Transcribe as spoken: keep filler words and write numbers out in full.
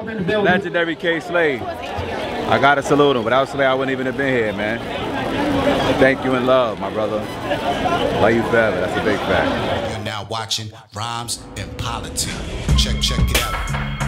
Legendary Kay Slay. I gotta salute him. Without Slay, I wouldn't even have been here, man. Thank you and love, my brother. Love you forever. That's a big fact. You're now watching Rhymes and Politic. Check, check it out.